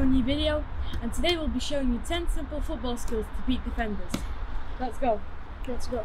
to a new video, and today we'll be showing you 10 simple football skills to beat defenders. Let's go. Let's go.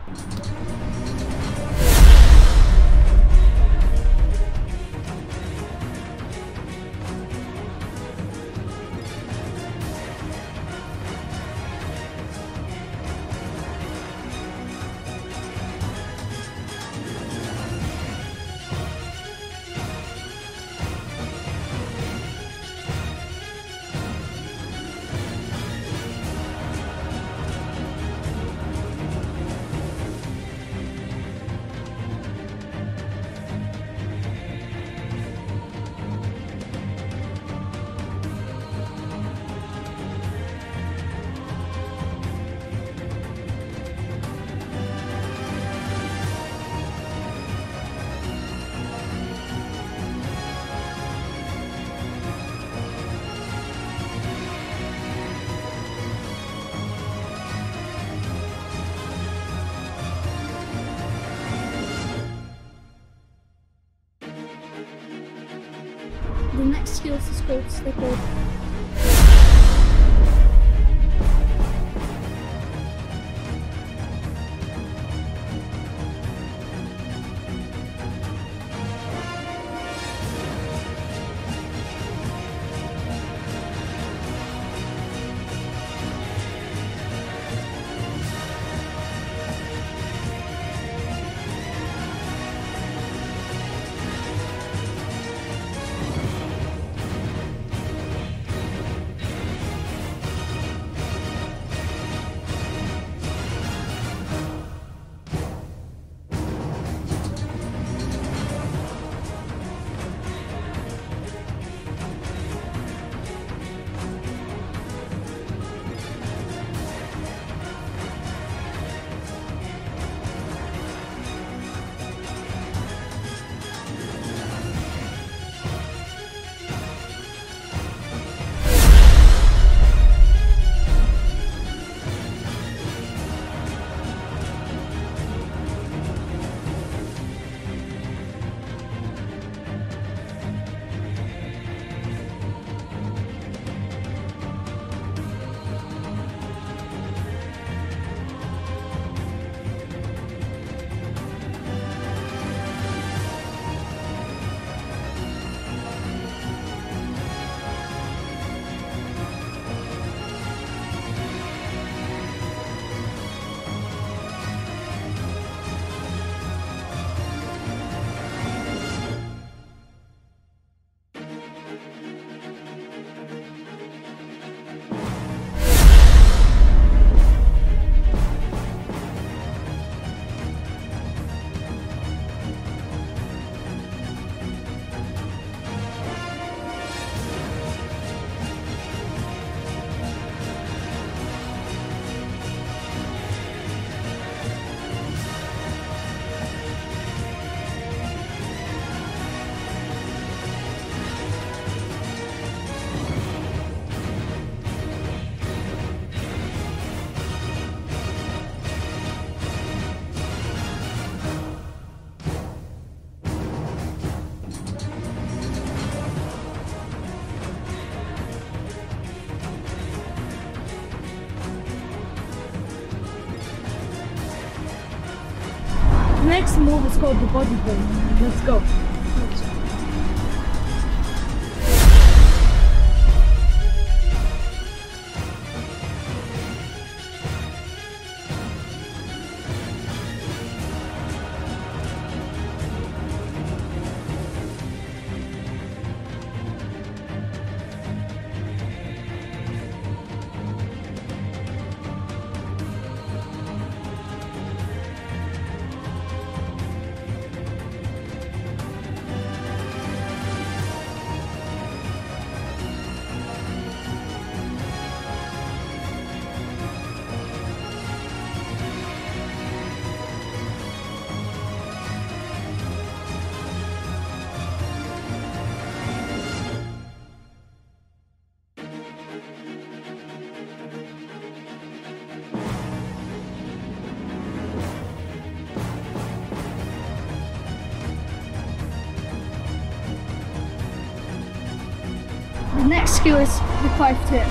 The next skill is called slip over. The next move is called the body blow. Let's go. The next skill is the five tip.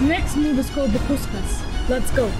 The next move is called the Puskas. Let's go!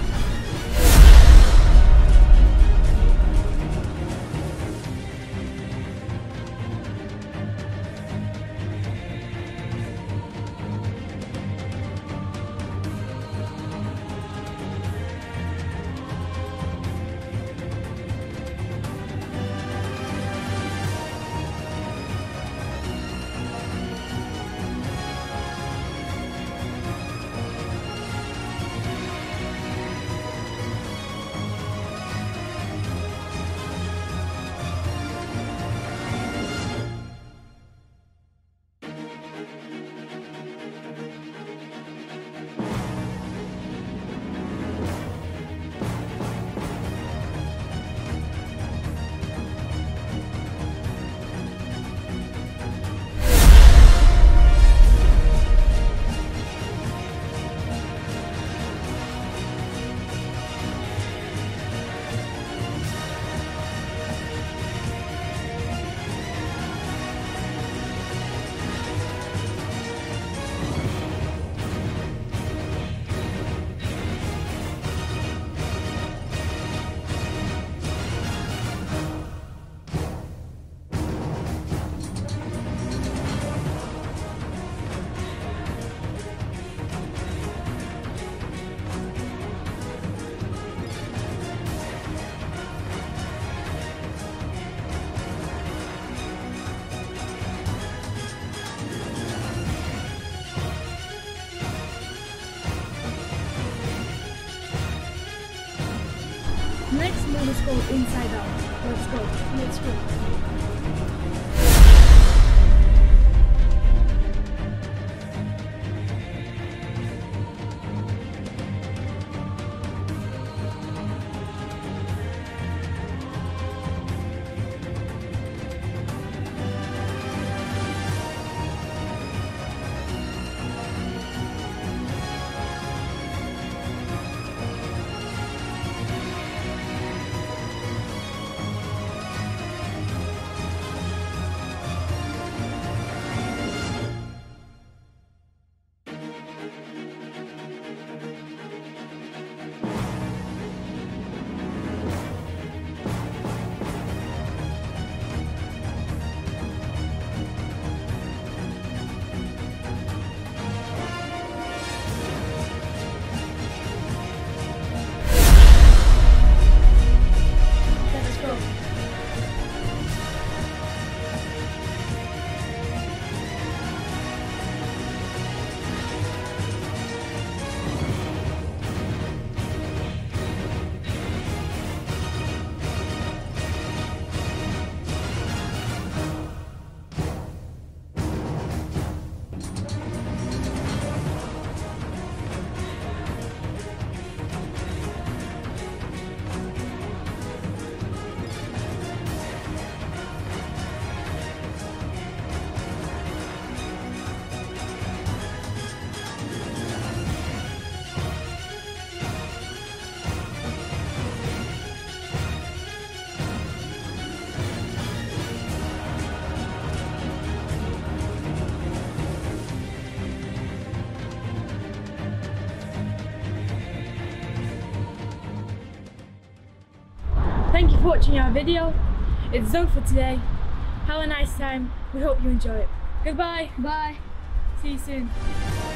Next move is called Inside Out. Let's go. Let's go. Thank you for watching our video. It's all for today. Have a nice time. We hope you enjoy it. Goodbye. Bye. See you soon.